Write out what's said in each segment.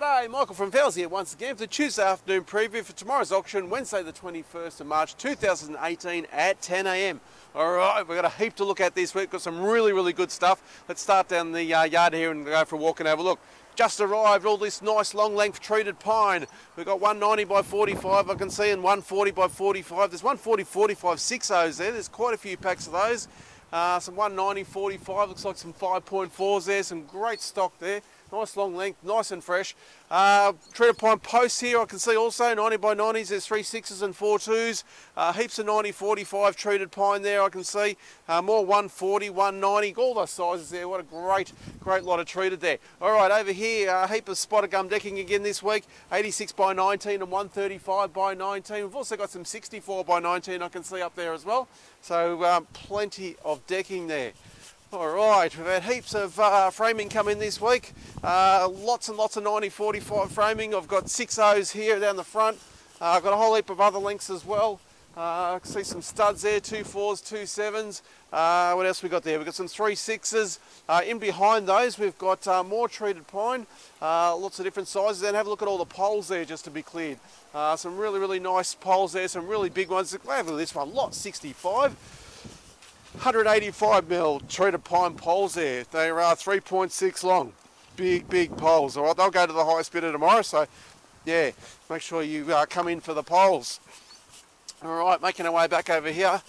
G'day, Michael from Fowles here once again for the Tuesday afternoon preview for tomorrow's auction, Wednesday the 21st of March 2018 at 10 a.m. Alright, we've got a heap to look at this week, got some really good stuff. Let's start down the yard here and go for a walk and have a look. Just arrived all this nice long length treated pine. We've got 190 by 45 I can see, and 140 by 45. There's 140, 45, 60s there, there's quite a few packs of those. Some 190, 45, looks like some 5.4s there, some great stock there. Nice long length, nice and fresh. Treated pine posts here I can see also, 90 by 90s, there's 3.6s and 4.2s. Heaps of 90, 45 treated pine there I can see. More 140, 190, all those sizes there. What a great lot of treated there. Alright, over here, a heap of spotted gum decking again this week. 86 by 19 and 135 by 19. We've also got some 64 by 19 I can see up there as well. So plenty of decking there. Alright, we've had heaps of framing come in this week, lots and lots of 90-45 framing. I've got 6.0s here down the front. I've got a whole heap of other lengths as well. I can see some studs there, 2.4s, 2.7s. What else we got there? We've got some 3.6s. In behind those we've got more treated pine, lots of different sizes. And have a look at all the poles there just to be cleared. Some really nice poles there, some really big ones. Have a look at this one, lot 65. 185 mil treated pine poles there. They are 3.6 long. Big poles. All right, they'll go to the highest bidder tomorrow. So, yeah, make sure you come in for the poles. All right, making our way back over here.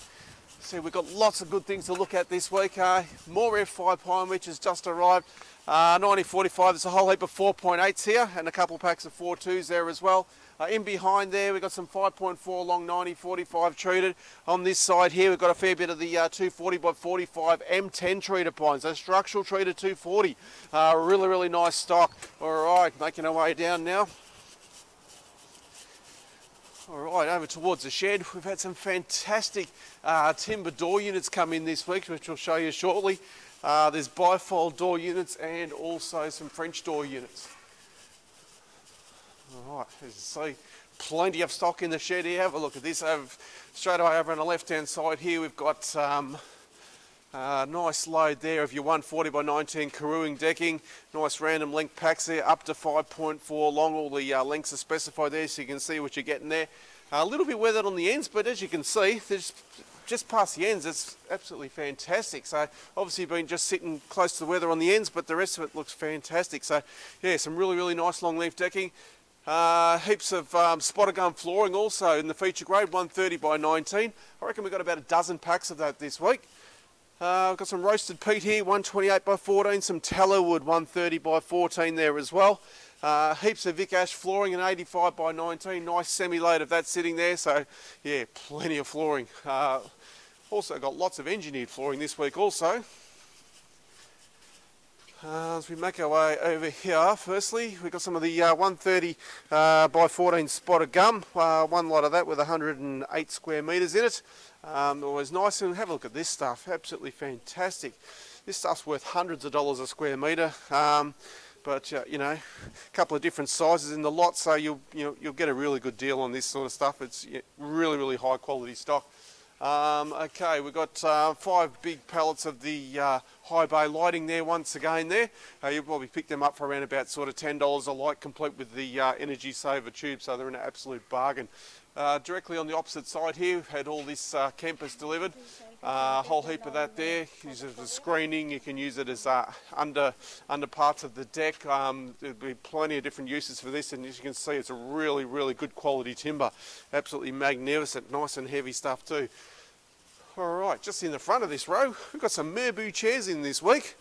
See, we've got lots of good things to look at this week. More F5 pine, which has just arrived. 9045, there's a whole heap of 4.8s here and a couple packs of 4.2s there as well. In behind there, we've got some 5.4 long 9045 treated. On this side here, we've got a fair bit of the 240 by 45 M10 treated pines. So structural treated 240. Really nice stock. All right, making our way down now. Alright, over towards the shed, we've had some fantastic timber door units come in this week, which we'll show you shortly. There's bifold door units and also some French door units. Alright, as you see, plenty of stock in the shed here. Have a look at this. Straight away over on the left-hand side here, we've got nice load there of your 140 by 19 keruing decking. Nice random length packs there, up to 5.4 long. All the lengths are specified there, so you can see what you're getting there. A little bit weathered on the ends, but as you can see, there's just past the ends, it's absolutely fantastic. So obviously been just sitting close to the weather on the ends, but the rest of it looks fantastic. So yeah, some really nice long leaf decking. Heaps of spotted gum flooring also in the feature grade, 130 by 19. I reckon we've got about a dozen packs of that this week. I've got some roasted peat here, 128 by 14, some Tallowood, 130 by 14 there as well. Heaps of Vic Ash flooring and 85 by 19, nice semi-load of that sitting there, so yeah, plenty of flooring. Also got lots of engineered flooring this week also. As we make our way over here, firstly, we've got some of the 130 by 14 spotted gum. One lot of that with 108 square metres in it. Always nice, and have a look at this stuff. Absolutely fantastic. This stuff's worth hundreds of dollars a square metre. But you know, a couple of different sizes in the lot, so you'll get a really good deal on this sort of stuff. It's really high quality stock. Okay, we've got 5 big pallets of the high bay lighting there once again there. You'll probably pick them up for around about sort of $10 a light, complete with the energy saver tube, so they're an absolute bargain. Directly on the opposite side here, we've had all this Kempas delivered. A whole heap of that there. Use it as screening, you can use it as under parts of the deck. There'll be plenty of different uses for this, and as you can see, it's a really good quality timber. Absolutely magnificent, nice and heavy stuff too. Alright, just in the front of this row, we've got some merbau chairs in this week.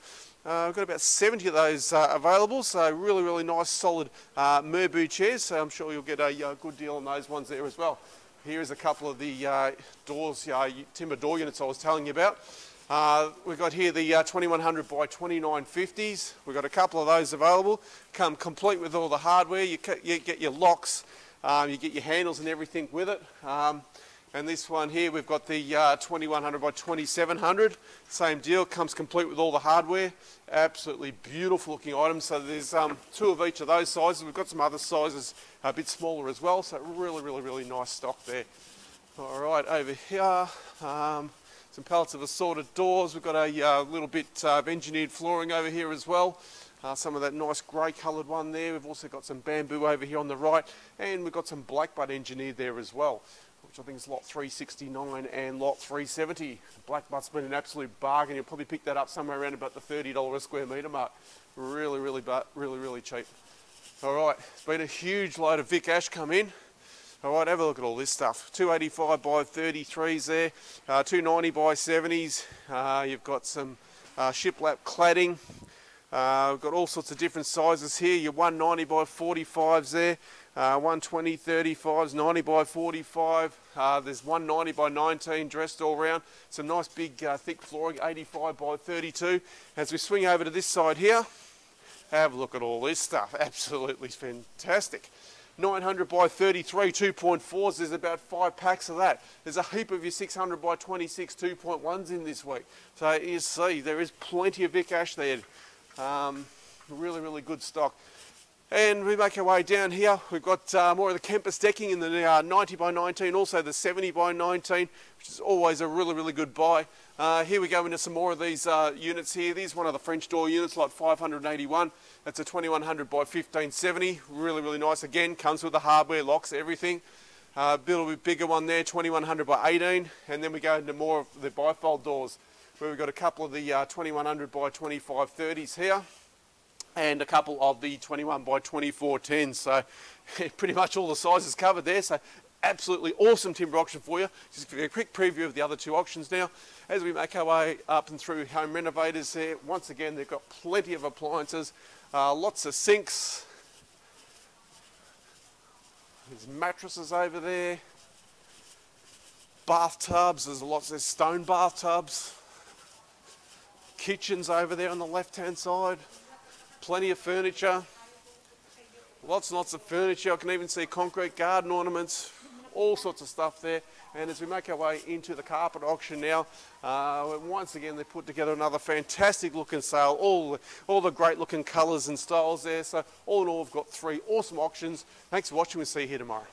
We've got about 70 of those available, so really nice solid merbau chairs, so I'm sure you'll get a good deal on those ones there as well. Here is a couple of the doors, timber door units I was telling you about. We've got here the 2100 by 2950s. We've got a couple of those available. Come complete with all the hardware. You get your locks, you get your handles and everything with it. And this one here, we've got the 2100 by 2700. Same deal, comes complete with all the hardware. Absolutely beautiful looking items. So there's 2 of each of those sizes. We've got some other sizes a bit smaller as well. So really nice stock there. All right, over here, some pallets of assorted doors. We've got a little bit of engineered flooring over here as well. some of that nice grey coloured one there. We've also got some bamboo over here on the right, and we've got some Blackbutt engineered there as well, which I think is lot 369 and lot 370. Blackbutt's been an absolute bargain. You'll probably pick that up somewhere around about the $30 a square metre mark. Really cheap. All right, it's been a huge load of Vic ash come in. All right, have a look at all this stuff. 285 by 33s there, 290 by 70s. You've got some shiplap cladding. We've got all sorts of different sizes here. Your 190 by 45s there, 120, 35s, 90 by 45. There's 190 by 19 dressed all round. Some nice big thick flooring, 85 by 32. As we swing over to this side here, have a look at all this stuff. Absolutely fantastic. 900 by 33, 2.4s, there's about 5 packs of that. There's a heap of your 600 by 26, 2.1s in this week. So you see, there is plenty of Vic ash there. Really good stock. And we make our way down here. We've got more of the Kempas decking in the 90 by 19, also the 70 by 19, which is always a really good buy. Here we go into some more of these units here. These one of the French door units, like 581. That's a 2100 by 1570. Really nice. Again, comes with the hardware, locks, everything. A little bit bigger one there, 2100 by 18. And then we go into more of the bifold doors, where we've got a couple of the 2100 by 2530s here, and a couple of the 21 by 2410s. So pretty much all the sizes covered there. So absolutely awesome timber auction for you. Just give you a quick preview of the other two auctions now. As we make our way up and through Home Renovators there, once again, they've got plenty of appliances, lots of sinks. There's mattresses over there. Bathtubs, there's lots of stone bathtubs. Kitchens over there on the left-hand side. Plenty of furniture. Lots and lots of furniture. I can even see concrete garden ornaments. All sorts of stuff there. And as we make our way into the carpet auction now, once again, they put together another fantastic looking sale. All the great looking colours and styles there. So all in all, we've got 3 awesome auctions. Thanks for watching. We'll see you here tomorrow.